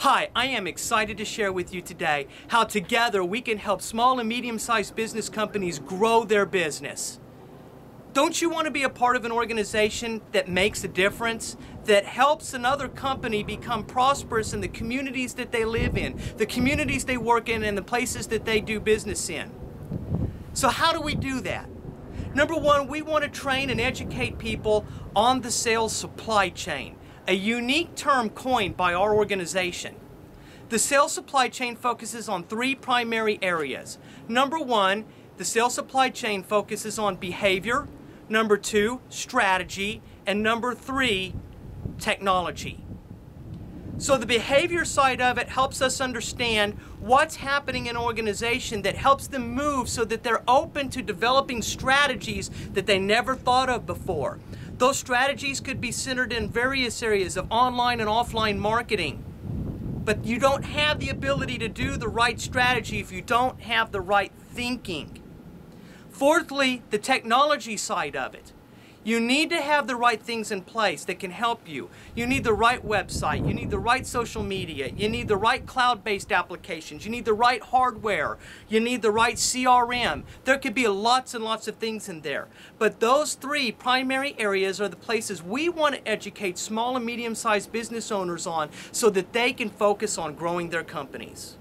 Hi, I am excited to share with you today how together we can help small and medium-sized business companies grow their business. Don't you want to be a part of an organization that makes a difference, that helps another company become prosperous in the communities that they live in, the communities they work in, and the places that they do business in? So how do we do that? Number one, we want to train and educate people on the sales supply chain, a unique term coined by our organization. The sales supply chain focuses on three primary areas. Number one, the sales supply chain focuses on behavior. Number two, strategy. And number three, technology. So the behavior side of it helps us understand what's happening in an organization that helps them move so that they're open to developing strategies that they never thought of before. Those strategies could be centered in various areas of online and offline marketing. But you don't have the ability to do the right strategy if you don't have the right thinking. Fourthly, the technology side of it. You need to have the right things in place that can help you. You need the right website, you need the right social media, you need the right cloud-based applications, you need the right hardware, you need the right CRM. There could be lots and lots of things in there. But those three primary areas are the places we want to educate small and medium-sized business owners on so that they can focus on growing their companies.